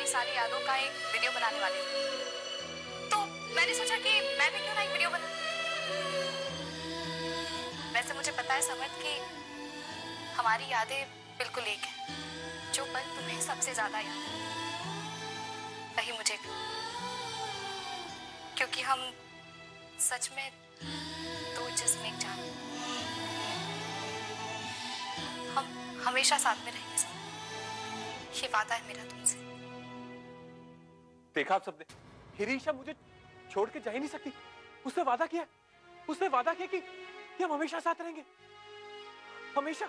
हमारी सारी यादों का एक वीडियो बनाने वाले हैं। तो मैंने सोचा कि मैं भी क्यों ना एक वीडियो बनाऊं। वैसे मुझे पता है समर्थ कि हमारी यादें बिल्कुल एक हैं, जो पल तुम्हें सबसे ज्यादा याद है वही मुझे भी, क्योंकि हम सच में दो जिस्म एक जान, हम हमेशा साथ में रहेंगे। ये वादा है मेरा तुमसे। देखा आप सबने, हिरी ईशा मुझे छोड़ के जा ही नहीं सकती। उसने वादा किया कि हम हमेशा साथ रहेंगे, हमेशा।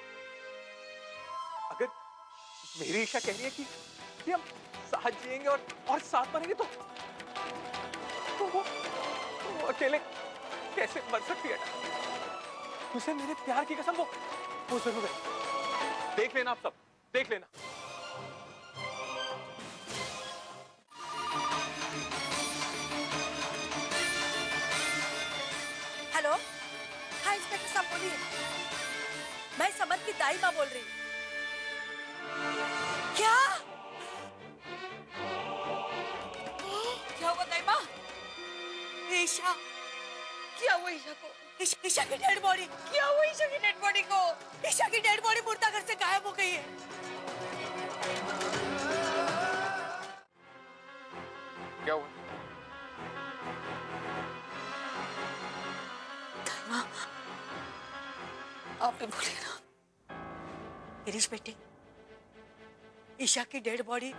अगर मेरी ईशा कह रही है कि हम साथ जिएंगे और साथ मरेंगे तो वो अकेले कैसे मर सकती है? उसे मेरे प्यार की कसम, वो जरूर है। देख लेना आप सब, देख लेना। हेलो, हाँ इंस्पेक्टर साहब बोलिए। मैं समर्थ की ताई माँ बोल रही हूँ। क्या क्या हुआ ताई माँ? ईशा, क्या हुआ ईशा को? ईशा की डेड बॉडी, क्या हुआ ईशा की डेड बॉडी को? ईशा की डेड बॉडी मुर्दा घर से गायब हो गई है। क्या हुआ? आप भी बोले ना गिरीश बेटे, ईशा की डेड बॉडी।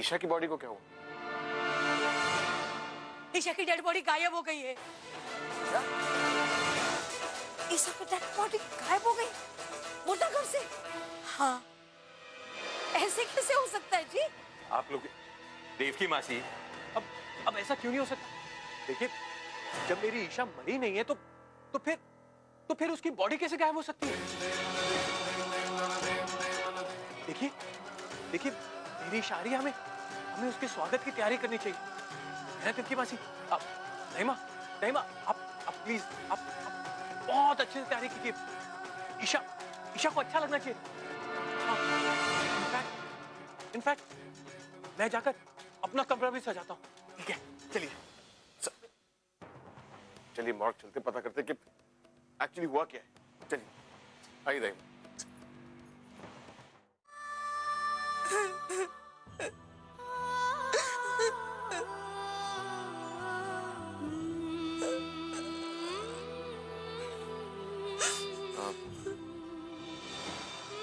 ईशा की बॉडी को क्या हुआ? ईशा की डेड बॉडी गायब हो गई है। ईशा की डेड बॉडी गायब हो गई मुर्दा घर से? हाँ, ऐसे कैसे हो सकता है जी? आप लोग देवकी मासी, अब ऐसा क्यों नहीं हो सकता? देखिए, जब मेरी ईशा मरी नहीं है तो फिर उसकी बॉडी कैसे गायब हो सकती है? देखिए मेरी ईशा आ रही है, हमें उसके स्वागत की तैयारी करनी चाहिए। देवकी मासी, आप प्लीज आप बहुत अच्छे से तैयारी कीजिए। ईशा को अच्छा लगना चाहिए। इनफैक्ट मैं जाकर अपना कमरा भी सजाता हूँ। ठीक है, चलिए मॉर्ग चलते, पता करते कि एक्चुअली हुआ क्या है। चलिए आइए दाइमा।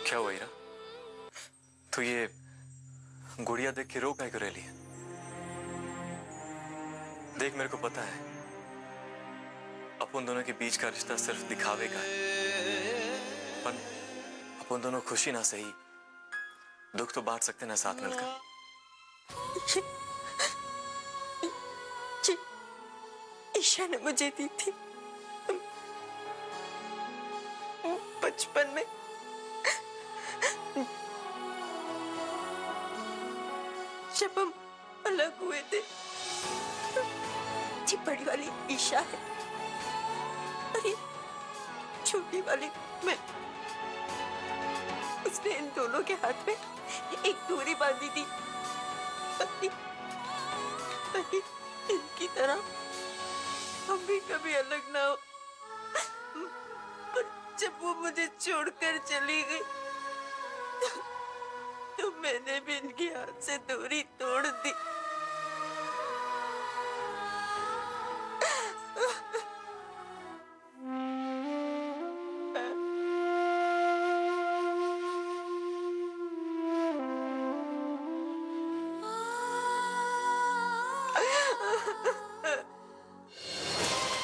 क्या हुआ ईरा? तू ये गुड़िया देख के रो काहे को रही है? देख, मेरे को पता है अपन दोनों के बीच का रिश्ता सिर्फ दिखावे का है, पर अपन दोनों खुशी ना सही दुख तो बांट सकते ना साथ मिलकर। ईशा ने मुझे दी थी बचपन में, जब हम अलग हुए थे। जी, बड़ी वाली ईशा है, अरे छोटी वाली मैं। उसने इन दोनों के हाथ में एक डोरी बांधी थी, ताकि इनकी तरह हम भी कभी अलग ना हो। पर जब वो मुझे छोड़कर चली गई तो मैंने भी इनके हाथ से दूरी तोड़ दी।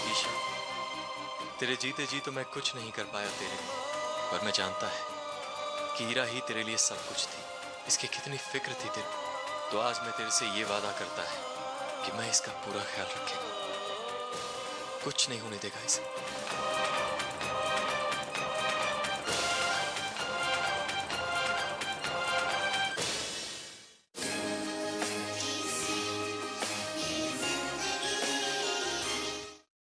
ईशा, तेरे जीते जी तो मैं कुछ नहीं कर पाया तेरे लिए, पर मैं जानता है कि ईरा ही तेरे लिए सब कुछ थी, इसकी कितनी फिक्र थी तेरे। तो आज मैं तेरे से ये वादा करता है कि मैं इसका पूरा ख्याल रखूंगा, कुछ नहीं होने देगा इसे।